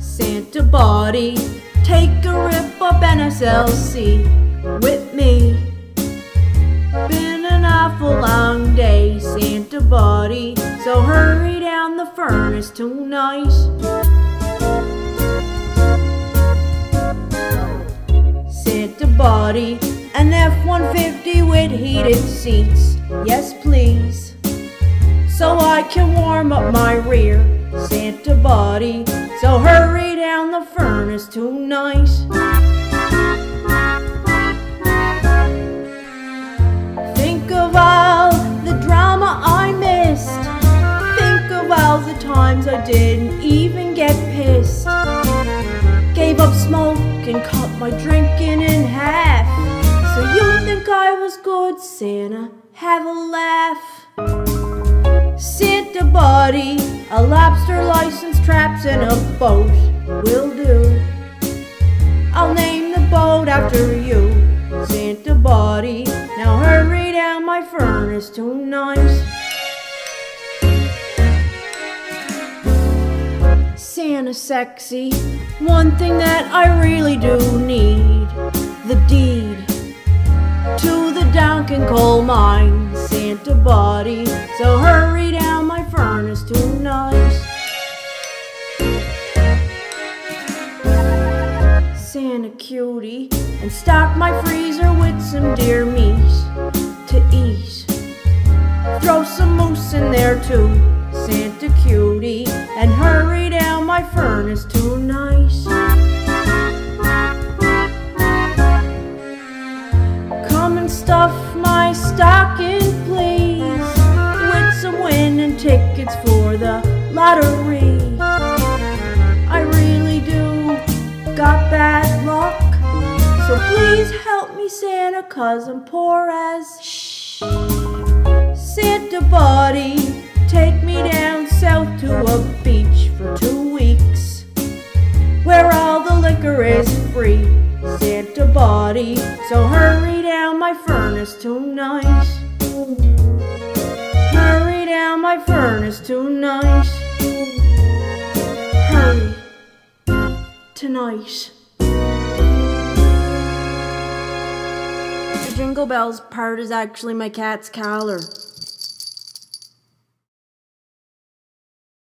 Santa Buddy, take a rip of NSLC with me. Been an awful long day, Santa Buddy, so hurry down the furnace tonight. Santa Buddy, an F-150 with heated seats, yes please, so I can warm up my rear. Santa Buddy, so hurry down the furnace tonight. Think of all the drama I missed. Think of all the times I didn't even get pissed. Gave up smoking, cut my drinking in half. So you think I was good, Santa? Have a laugh. Santa Buddy, a lobster license, traps, and a boat will do. I'll name the boat after you, Santa Buddy. Now hurry down my furnace tonight. Santa sexy, one thing that I really do need, the deed to the Duncan coal mine, Santa Buddy, so hurry down my furnace tonight. Santa cutie, and stock my freezer with some deer meat to eat. Throw some moose in there too, Santa cutie, and hurry down my furnace tonight. Come and stuff my stocking, please, with some winning tickets for the lottery. I really do got bad luck, so please help me, Santa, 'cause I'm poor as shh. Santa Buddy, take me down south to a beach for 2 weeks, where all the liquor is free, Santa Buddy, so hurry down my furnace tonight. Hurry down my furnace tonight. Hurry tonight. The jingle bells part is actually my cat's collar.